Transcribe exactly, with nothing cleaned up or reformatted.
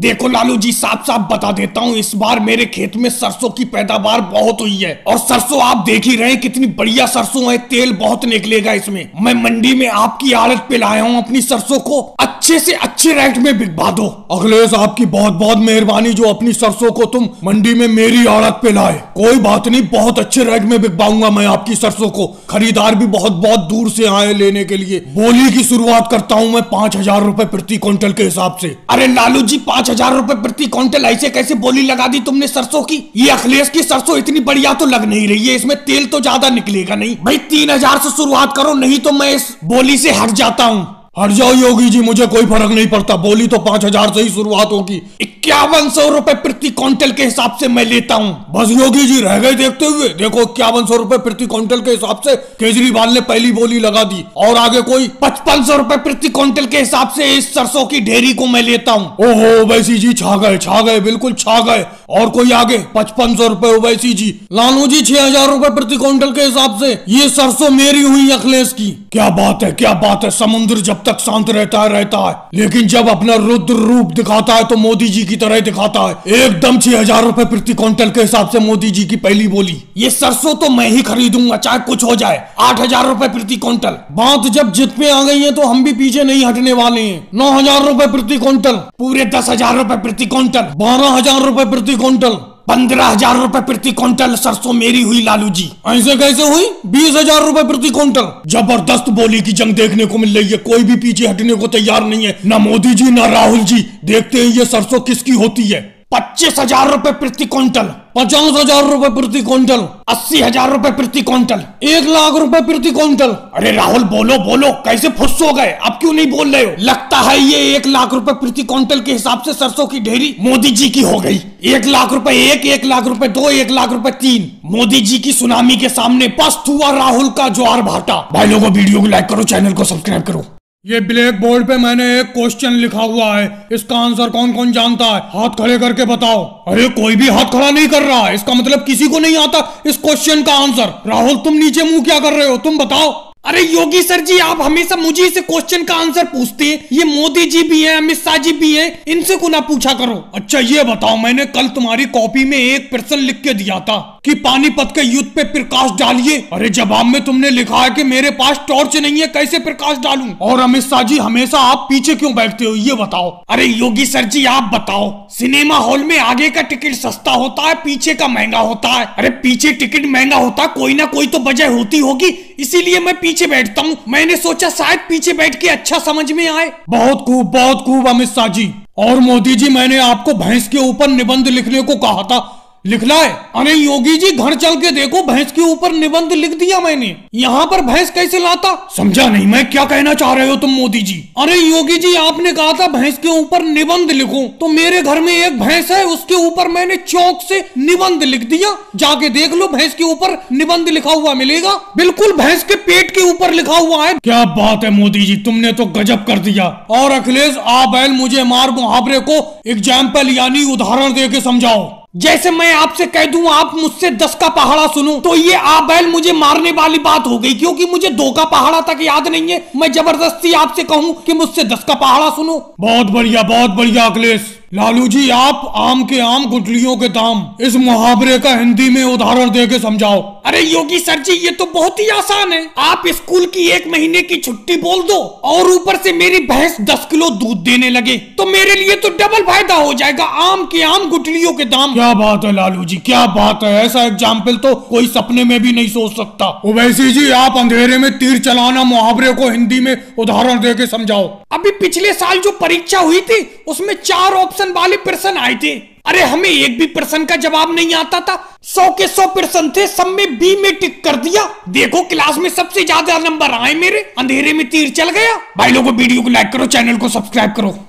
देखो लालू जी, साफ साफ बता देता हूँ, इस बार मेरे खेत में सरसों की पैदावार बहुत हुई है। और सरसों आप देख ही रहे हैं कितनी बढ़िया सरसों है, तेल बहुत निकलेगा इसमें। मैं मंडी में आपकी आड़त पे लाया हूँ अपनी सरसों को, अच्छे से अच्छे रेट में बिकवा दो। अखिलेश, आपकी बहुत बहुत मेहरबानी जो अपनी सरसों को तुम मंडी में मेरी आड़त पे लाए। कोई बात नहीं, बहुत अच्छे रेट में बिकवाऊंगा मैं आपकी सरसों को। खरीदार भी बहुत बहुत दूर से आए लेने के लिए। बोली की शुरुआत करता हूँ मैं पाँच हजार रूपए प्रति क्विंटल के हिसाब से। अरे लालू जी, पाँच हजार रूपए प्रति क्विंटल ऐसे कैसे बोली लगा दी तुमने सरसों की? ये अखिलेश की सरसों इतनी बढ़िया तो लग नहीं रही है, इसमें तेल तो ज्यादा निकलेगा नहीं। भाई तीन हजार से शुरुआत करो, नहीं तो मैं इस बोली से हट जाता हूँ। हट जाओ योगी जी, मुझे कोई फर्क नहीं पड़ता, बोली तो पाँच हजार से ही शुरुआत होगी। इक्यावन सौ रूपए प्रति क्विंटल के हिसाब से मैं लेता हूँ। बस योगी जी, रह गए देखते हुए। देखो इक्यावन सौ रूपए प्रति क्विंटल के हिसाब से केजरीवाल ने पहली बोली लगा दी, और आगे कोई पचपन सौ रूपए प्रति क्विंटल के हिसाब से इस सरसों की ढेरी को मैं लेता हूँ। ओहो ओवैसी जी, छा गए छा गए, बिल्कुल छा गए। और कोई आगे पचपन सौ रूपए ओवैसी जी। लालू जी, छह हजार रूपए प्रति क्विंटल के हिसाब से ये सरसों मेरी हुई अखिलेश की। क्या बात है, क्या बात है। समुद्र जब तक शांत रहता है रहता है, लेकिन जब अपना रुद्र रूप दिखाता है तो मोदी जी की तरह दिखाता है। एकदम छह हजार रूपए प्रति क्विंटल के हिसाब से मोदी जी की पहली बोली। ये सरसों तो मैं ही खरीदूंगा चाहे कुछ हो जाए। आठ हजार रूपए प्रति क्विंटल। बात जब जिद पे आ गई है तो हम भी पीछे नहीं हटने वाले हैं। नौ हजार रूपए प्रति क्विंटल, पूरे दस हजार रूपए प्रति क्विंटल, बारह हजार रूपए प्रति क्विंटल, पंद्रह हजार रूपए प्रति क्विंटल सरसों मेरी हुई लालू जी। ऐसे कैसे हुई? बीस हजार रूपए प्रति क्विंटल। जबरदस्त बोली की जंग देखने को मिल रही है, कोई भी पीछे हटने को तैयार नहीं है, ना मोदी जी ना राहुल जी। देखते हैं ये सरसों किसकी होती है। पच्चीस हजार रूपए प्रति क्विंटल, पचास हजार रूपए प्रति क्विंटल, अस्सी हजार रूपए प्रति क्विंटल, एक लाख रूपए प्रति क्विंटल। अरे राहुल, बोलो बोलो, कैसे फुस हो गए? अब क्यों नहीं बोल रहे हो? लगता है ये एक लाख रूपए प्रति क्विंटल के हिसाब से सरसों की ढेरी मोदी जी की हो गई। एक लाख रूपए एक, एक लाख रूपए दो, एक लाख रूपए तीन। मोदी जी की सुनामी के सामने पस्त हुआ राहुल का ज्वार भाटा। भाई लोगों, वीडियो को लाइक करो, चैनल को सब्सक्राइब करो। ये ब्लैक बोर्ड पे मैंने एक क्वेश्चन लिखा हुआ है, इसका आंसर कौन कौन जानता है? हाथ खड़े करके बताओ। अरे कोई भी हाथ खड़ा नहीं कर रहा है, इसका मतलब किसी को नहीं आता इस क्वेश्चन का आंसर। राहुल, तुम नीचे मुंह क्या कर रहे हो? तुम बताओ। अरे योगी सर जी, आप हमेशा मुझे इस क्वेश्चन का आंसर पूछते हैं। ये मोदी जी भी हैं, अमित शाह जी भी हैं, इनसे को ना पूछा करो। अच्छा ये बताओ, मैंने कल तुम्हारी कॉपी में एक प्रश्न लिख के दिया था कि पानीपत के युद्ध पे प्रकाश डालिए। अरे जवाब में तुमने लिखा है कि मेरे पास टॉर्च नहीं है, कैसे प्रकाश डालूं? और अमित शाह जी, हमेशा आप पीछे क्यों बैठते हो ये बताओ। अरे योगी सर जी, आप बताओ, सिनेमा हॉल में आगे का टिकट सस्ता होता है, पीछे का महंगा होता है। अरे पीछे टिकट महंगा होता है, कोई ना कोई तो वजह होती होगी, इसीलिए मैं पीछे बैठता हूँ। मैंने सोचा शायद पीछे बैठ के अच्छा समझ में आए। बहुत खूब, बहुत खूब अमित शाह जी। और मोदी जी, मैंने आपको भैंस के ऊपर निबंध लिखने को कहा था, लिख लाए? अरे योगी जी, घर चल के देखो, भैंस के ऊपर निबंध लिख दिया मैंने। यहाँ पर भैंस कैसे लाता? समझा नहीं मैं, क्या कहना चाह रहे हो तुम मोदी जी? अरे योगी जी, आपने कहा था भैंस के ऊपर निबंध लिखो, तो मेरे घर में एक भैंस है, उसके ऊपर मैंने चौक से निबंध लिख दिया। जाके देख लो, भैंस के ऊपर निबंध लिखा हुआ मिलेगा, बिल्कुल भैंस के पेट के ऊपर लिखा हुआ है। क्या बात है मोदी जी, तुमने तो गजब कर दिया। और अखिलेश, आ बैल मुझे मार मुहावरे को एग्जाम्पल यानी उदाहरण दे के समझाओ। जैसे मैं आपसे कह दूं आप मुझसे दस का पहाड़ा सुनूं, तो ये आ बैल मुझे मारने वाली बात हो गई, क्योंकि मुझे दो का पहाड़ा तक याद नहीं है। मैं जबरदस्ती आपसे कहूं कि मुझसे दस का पहाड़ा सुनो। बहुत बढ़िया, बहुत बढ़िया अखिलेश। लालू जी, आप आम के आम गुठलियों के दाम, इस मुहावरे का हिंदी में उदाहरण दे के समझाओ। अरे योगी सर जी, ये तो बहुत ही आसान है। आप स्कूल की एक महीने की छुट्टी बोल दो, और ऊपर से मेरी भैंस दस किलो दूध देने लगे, तो मेरे लिए तो डबल फायदा हो जाएगा। आम के आम गुठलियों के दाम। क्या बात है लालू जी, क्या बात है। ऐसा एग्जाम्पल तो कोई सपने में भी नहीं सोच सकता। ओवैसी जी, आप अंधेरे में तीर चलाना मुहावरे को हिंदी में उदाहरण दे के समझाओ। अभी पिछले साल जो परीक्षा हुई थी उसमें चार ऑप्शन वाले प्रश्न आए थे। अरे हमें एक भी प्रश्न का जवाब नहीं आता था, सौ के सौ प्रश्न थे, सब में बी में टिक कर दिया। देखो क्लास में सबसे ज्यादा नंबर आए मेरे, अंधेरे में तीर चल गया। भाई लोगों, वीडियो को लाइक करो, चैनल को सब्सक्राइब करो।